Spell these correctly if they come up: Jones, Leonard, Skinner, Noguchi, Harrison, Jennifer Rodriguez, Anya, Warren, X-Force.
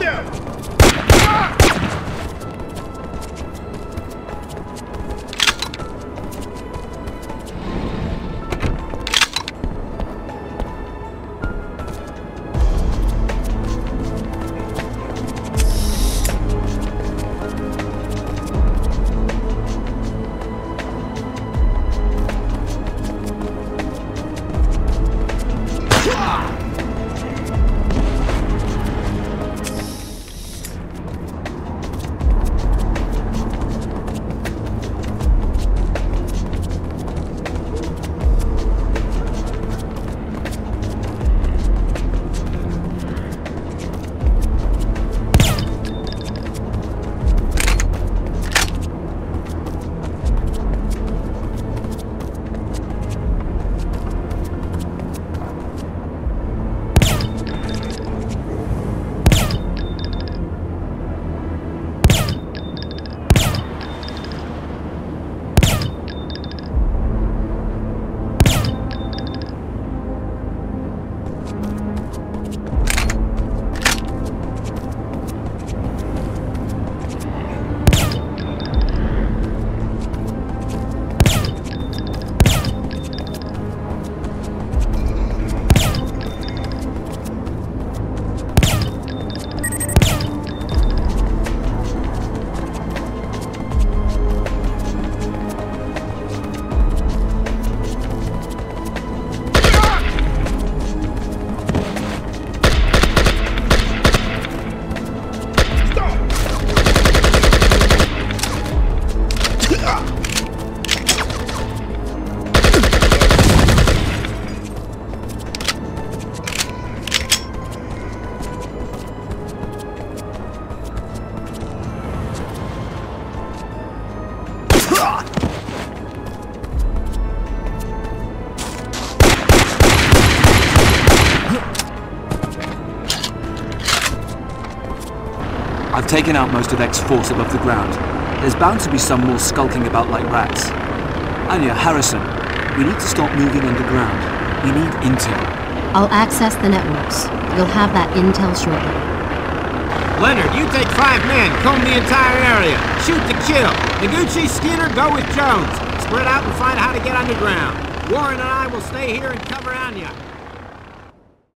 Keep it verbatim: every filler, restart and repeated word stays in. down! Ah! I've taken out most of X-Force above the ground. There's bound to be some more skulking about like rats. Anya, Harrison, we need to stop moving underground. We need intel. I'll access the networks. You'll have that intel shortly. Leonard, you take five men, comb the entire area. Shoot to kill. Noguchi, Skinner, go with Jones. Spread out and find how to get underground. Warren and I will stay here and cover Anya.